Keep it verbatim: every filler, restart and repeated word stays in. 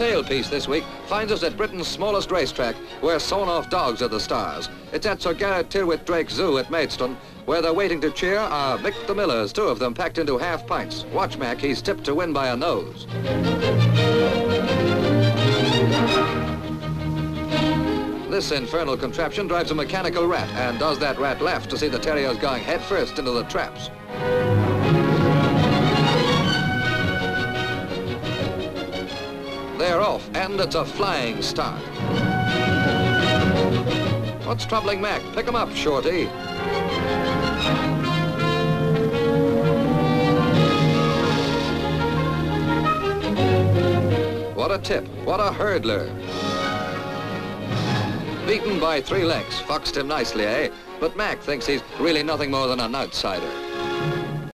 tail piece this week finds us at Britain's smallest racetrack, where sawn-off dogs are the stars. It's at Sir Garrett Tilwith Drake Zoo at Maidstone, where they're waiting to cheer are Mick the Millers, two of them packed into half pints. Watch Mac, he's tipped to win by a nose. This infernal contraption drives a mechanical rat and does that rat left to see the terriers going headfirst into the traps. They're off, and it's a flying start. What's troubling Mac? Pick him up, Shorty. What a tip, what a hurdler. Beaten by three lengths, foxed him nicely, eh? But Mac thinks he's really nothing more than an outsider.